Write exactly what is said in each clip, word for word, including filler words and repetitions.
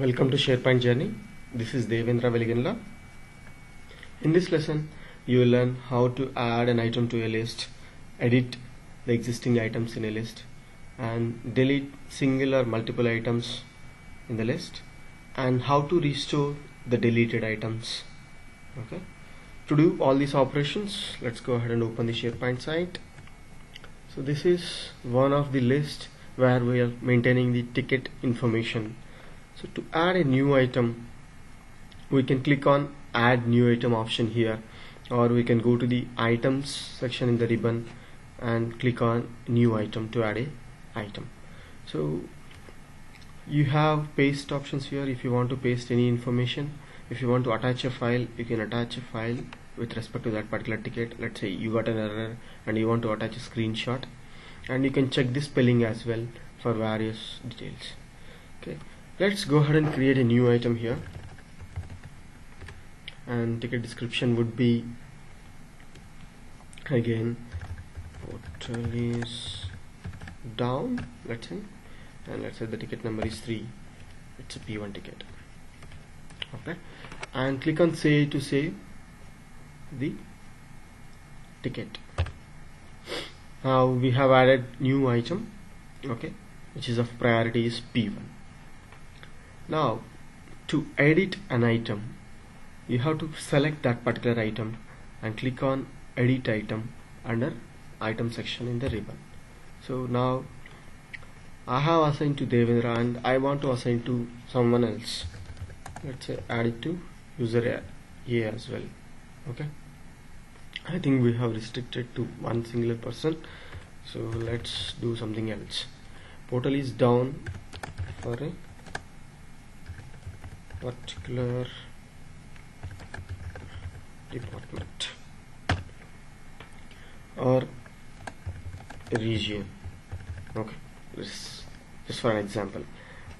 Welcome to SharePoint Journey. This is Devendra Veligandla. In this lesson, you will learn how to add an item to a list, edit the existing items in a list, and delete single or multiple items in the list, and how to restore the deleted items. Okay. To do all these operations, let's go ahead and open the SharePoint site. So this is one of the list where we are maintaining the ticket information. So to add a new item, we can click on add new item option here, or we can go to the items section in the ribbon and click on new item to add a item. So you have paste options here. If you want to paste any information, if you want to attach a file, you can attach a file with respect to that particular ticket. Let's say you got an error and you want to attach a screenshot, and you can check the spelling as well for various details. Okay. Let's go ahead and create a new item here, and ticket description would be again portal is down, let's say, and let's say the ticket number is three. It's a P one ticket. Okay, and click on save to save the ticket. Now we have added new item, okay, which is of priority is P one. Now, to edit an item, you have to select that particular item and click on edit item under item section in the ribbon. So now I have assigned to Devendra and I want to assign to someone else. Let's say add it to user A as well. Okay. I think we have restricted to one singular person. So let's do something else. Portal is down for a particular department or region, okay, this just for an example,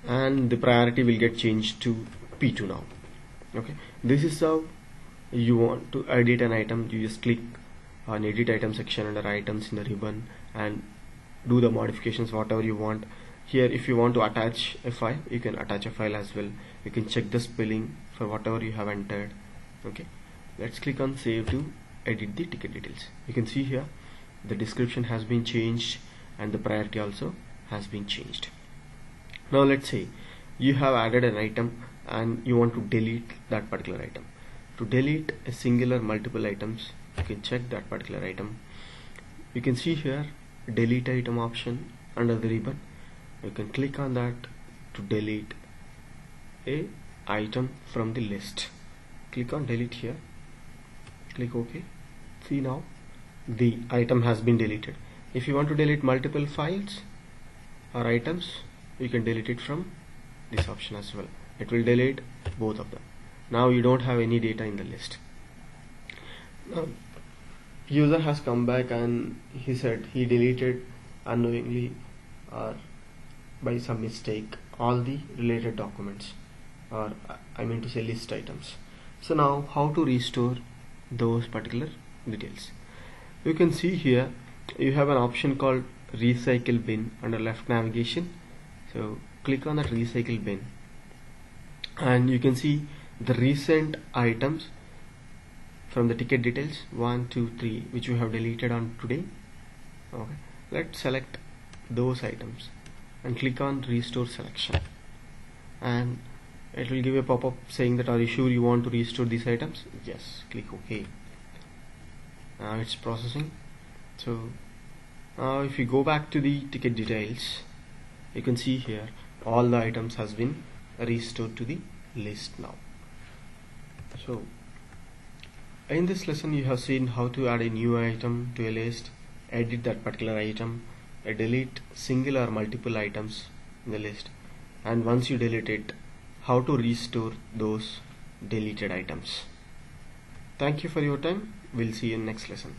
and the priority will get changed to P two now. Okay, this is how you want to edit an item. You just click on edit item section under items in the ribbon and do the modifications whatever you want. Here, if you want to attach a file, you can attach a file as well. You can check the spelling for whatever you have entered. Okay, let's click on save to edit the ticket details. You can see here the description has been changed and the priority also has been changed. Now let's say you have added an item and you want to delete that particular item. To delete a single or multiple items, you can check that particular item. You can see here delete item option under the ribbon. You can click on that to delete a item from the list. Click on delete here, click OK. See, now the item has been deleted. If you want to delete multiple files or items, you can delete it from this option as well. It will delete both of them. Now you don't have any data in the list. Now, user has come back and he said he deleted unknowingly or by some mistake all the related documents, or I mean to say list items. So now how to restore those particular details? You can see here you have an option called recycle bin under left navigation. So click on that recycle bin and you can see the recent items from the ticket details one, two, three which you have deleted on today. Okay, let's select those items and click on restore selection, and it will give a pop-up saying that are you sure you want to restore these items? Yes, click OK. Now it's processing. So now if you go back to the ticket details, you can see here all the items has been restored to the list now. So in this lesson you have seen how to add a new item to a list, edit that particular item, I delete single or multiple items in the list, and once you delete it, how to restore those deleted items. Thank you for your time. We'll see you in next lesson.